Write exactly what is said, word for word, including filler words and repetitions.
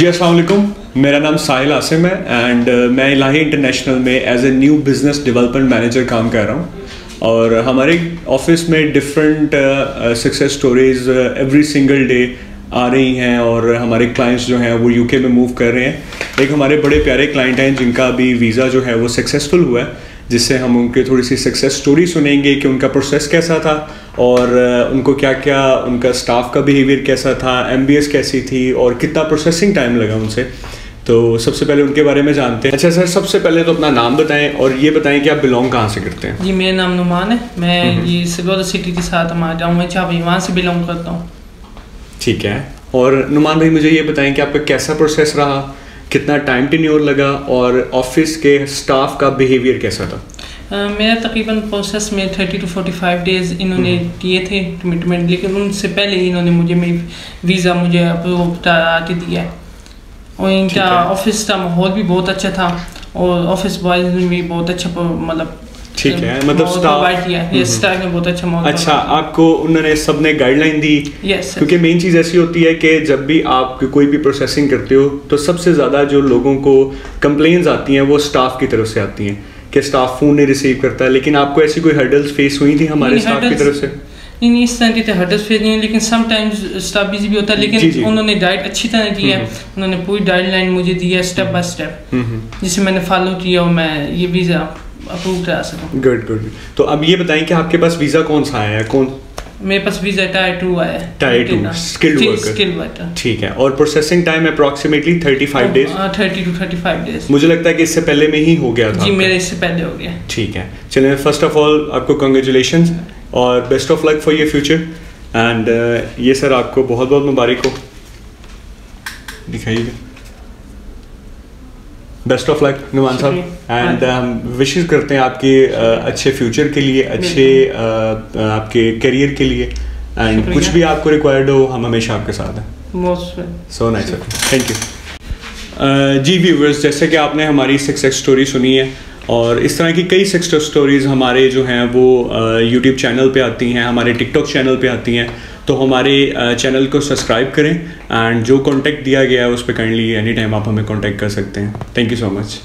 जी अस्सलाम वालेकुम, मेरा नाम साहिल आसिम है एंड मैं इलाही इंटरनेशनल में as a new business development manager काम कर रहा हूँ। और हमारे ऑफिस में different success stories every single day आ रही हैं और हमारे क्लाइंट्स जो हैं वो यूके में मूव कर रहे हैं। एक हमारे बड़े प्यारे क्लाइंट हैं जिनका अभी वीज़ा जो है वो सक्सेसफुल हुआ है, जिससे हम उनकी थोड़ी सी सक्सेस स्टोरी सुनेंगे कि उनका प्रोसेस कैसा था और उनको क्या क्या, उनका स्टाफ का बिहेवियर कैसा था, एमबीएस कैसी थी और कितना प्रोसेसिंग टाइम लगा उनसे। तो सबसे पहले उनके बारे में जानते हैं। अच्छा सर, सबसे पहले तो अपना नाम बताएं और ये बताएं कि आप बिलोंग कहाँ से करते हैं। जी मेरा नाम नुमान है, मैं ये सिल्वर सिटी के साथ हमारा जाऊँ मैं चाह वहाँ से बिलोंग करता हूँ। ठीक है, और नुमान भाई मुझे ये बताएं कि आपका कैसा प्रोसेस रहा, कितना टाइम टेन्योर लगा और ऑफिस के स्टाफ का बिहेवियर कैसा था। uh, मेरा तकरीबन प्रोसेस में thirty to forty five days इन्होंने दिए थे कमिटमेंट, लेकिन उनसे पहले इन्होंने मुझे मेरी वीज़ा मुझे अप्रूव करा के दिया और इनका ऑफिस का माहौल भी बहुत अच्छा था और ऑफिस बॉयज ने भी बहुत अच्छा मतलब ठीक है मतलब स्टाफ ये स्टाफ ने बहुत अच्छा माहौल। अच्छा, आपको उन्होंने सबने गाइडलाइन दी। यस, क्योंकि मेन चीज़ ऐसी होती है कि जब भी आप कोई भी प्रोसेसिंग करते हो तो सबसे ज़्यादा जो लोगों को कंप्लेंट्स आती हैं वो स्टाफ की तरफ से आती हैं कि स्टाफ फ़ोन नहीं रिसीव करता है। लेकिन आपको ऐसी कोई हर्डल्स फेस हुई थी हमारे स्टाफ की तरफ से? नहीं, इस तरह की तो हर्डल्स फेस नहीं, लेकिन समटाइम्स स्टाफ बिजी भी होता है, लेकिन उन्होंने डाइट अच्छी तरह की है, उन्होंने पूरी गाइडलाइन मुझे दी है स्टेप बाय स्टेप, जिसे मैंने फॉलो किया और मैं ये वीज़ा अप्रूव करा सकूँ। Good good. तो अब ये बताएं कि आपके पास वीज़ा कौन सा आया है? कौन मेरे पास वीज़ा टायर टू आया है। Tier two skilled worker. Skilled worker, ठीक है। और processing time approximately thirty five days thirty to thirty five days मुझे लगता है कि इससे पहले में ही हो गया था। जी मेरे इससे पहले हो गया। ठीक है, चलिए फर्स्ट ऑफ ऑल आपको कंग्रेचुलेशंस और best of luck for your future and ये सर आपको बहुत बहुत मुबारक हो। दिखाइएगा, best of luck Numan Sahab and हम विशेस करते हैं आपके uh, अच्छे फ्यूचर के लिए, अच्छे uh, आपके करियर के लिए एंड कुछ भी आपको रिक्वायर्ड हो हम हमेशा आपके साथ हैं। Most so nice, thank you. जी व्यूवर्स, जैसे कि आपने हमारी सक्सेस स्टोरी सुनी है और इस तरह की कई सक्सेस स्टोरीज़ हमारे जो हैं वो यूट्यूब चैनल पे आती हैं, हमारे टिकटॉक चैनल पे आती हैं, तो हमारे चैनल को सब्सक्राइब करें एंड जो कांटेक्ट दिया गया है उस पे काइंडली एनी टाइम आप हमें कांटेक्ट कर सकते हैं। Thank you so much.